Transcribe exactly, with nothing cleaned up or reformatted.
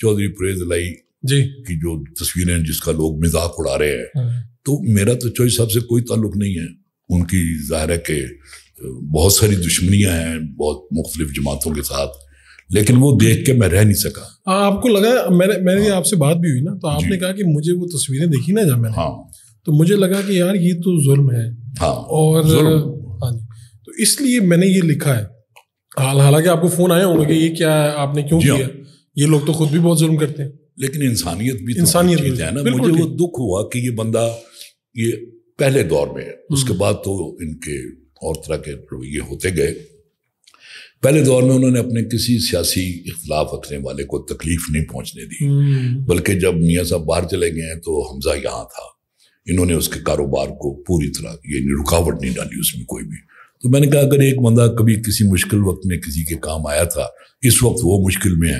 चौधरी परवेज इलाही जी की जो तस्वीरें जिसका लोग मजाक उड़ा रहे हैं, तो मेरा तो चौधरी साहब से कोई ताल्लुक नहीं है। उनकी ज़ाहिर है कि बहुत सारी दुश्मनियां हैं बहुत मुख्तलिफ जमातों के साथ, लेकिन वो देख के मैं रह नहीं सका। आ, आपको लगा, मैंने मैंने हाँ, आपसे बात भी हुई ना, तो आपने कहा कि मुझे वो तस्वीरें देखी ना जब मैंने, हाँ, तो मुझे लगा कि यार ये तो जुल्म है, हाँ, और हाँ, तो इसलिए मैंने ये लिखा है। हाल हालांकि आपको फ़ोन आया होगा कि ये क्या आपने क्यों किया, ये लोग तो खुद भी बहुत जुल्म करते हैं, लेकिन इंसानियत भी इंसानियत भी है ना। मुझे वो दुख हुआ कि ये बंदा, ये पहले दौर में, उसके बाद तो इनके और तरह के रवैये होते गए। पहले दौर में उन्होंने अपने किसी सियासी इख्तलाफ रखने वाले को तकलीफ नहीं पहुंचने दी, बल्कि जब मियाँ साहब बाहर चले गए तो हमजा यहाँ था, इन्होंने उसके कारोबार को पूरी तरह ये रुकावट नहीं डाली उसमें कोई भी। तो मैंने कहा अगर एक बंदा कभी किसी मुश्किल वक्त में किसी के काम आया था, इस वक्त वो मुश्किल में है,